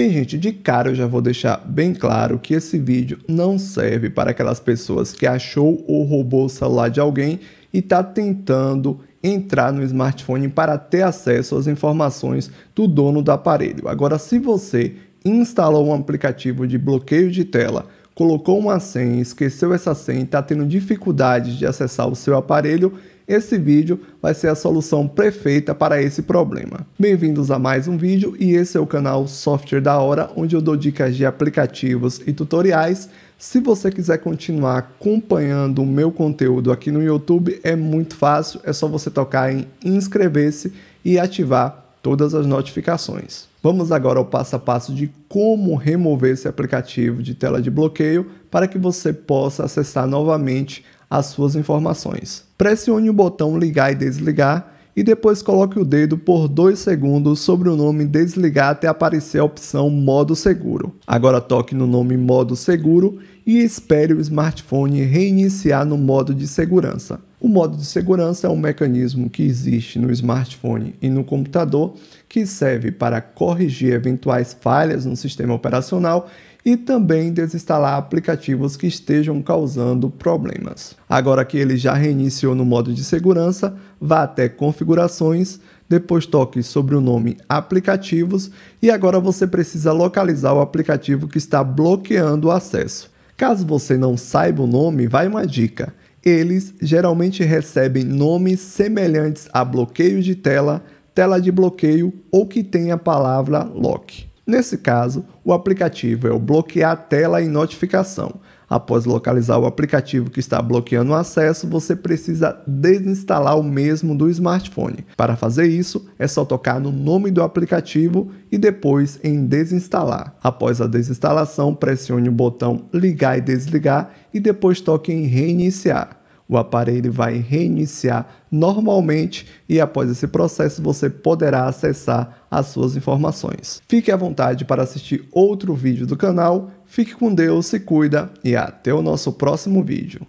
Bem, gente, de cara eu já vou deixar bem claro que esse vídeo não serve para aquelas pessoas que achou ou roubou o celular de alguém e está tentando entrar no smartphone para ter acesso às informações do dono do aparelho. Agora, se você instalou um aplicativo de bloqueio de tela, colocou uma senha, esqueceu essa senha e está tendo dificuldades de acessar o seu aparelho, esse vídeo vai ser a solução perfeita para esse problema. Bem-vindos a mais um vídeo e esse é o canal Software da Hora, onde eu dou dicas de aplicativos e tutoriais. Se você quiser continuar acompanhando o meu conteúdo aqui no YouTube, é muito fácil, é só você tocar em inscrever-se e ativar todas as notificações. Vamos agora ao passo a passo de como remover esse aplicativo de tela de bloqueio para que você possa acessar novamente as suas informações. Pressione o botão ligar e desligar e depois coloque o dedo por 2 segundos sobre o nome desligar até aparecer a opção modo seguro. Agora toque no nome modo seguro e espere o smartphone reiniciar no modo de segurança. O modo de segurança é um mecanismo que existe no smartphone e no computador que serve para corrigir eventuais falhas no sistema operacional e também desinstalar aplicativos que estejam causando problemas. Agora que ele já reiniciou no modo de segurança, vá até configurações, depois toque sobre o nome aplicativos e agora você precisa localizar o aplicativo que está bloqueando o acesso. Caso você não saiba o nome, vai uma dica. Eles geralmente recebem nomes semelhantes a bloqueio de tela, tela de bloqueio ou que tem a palavra lock. Nesse caso, o aplicativo é o bloquear tela e notificação. Após localizar o aplicativo que está bloqueando o acesso, você precisa desinstalar o mesmo do smartphone. Para fazer isso, é só tocar no nome do aplicativo e depois em desinstalar. Após a desinstalação, pressione o botão ligar e desligar e depois toque em reiniciar. O aparelho vai reiniciar normalmente e após esse processo você poderá acessar as suas informações. Fique à vontade para assistir outro vídeo do canal. Fique com Deus, se cuida e até o nosso próximo vídeo.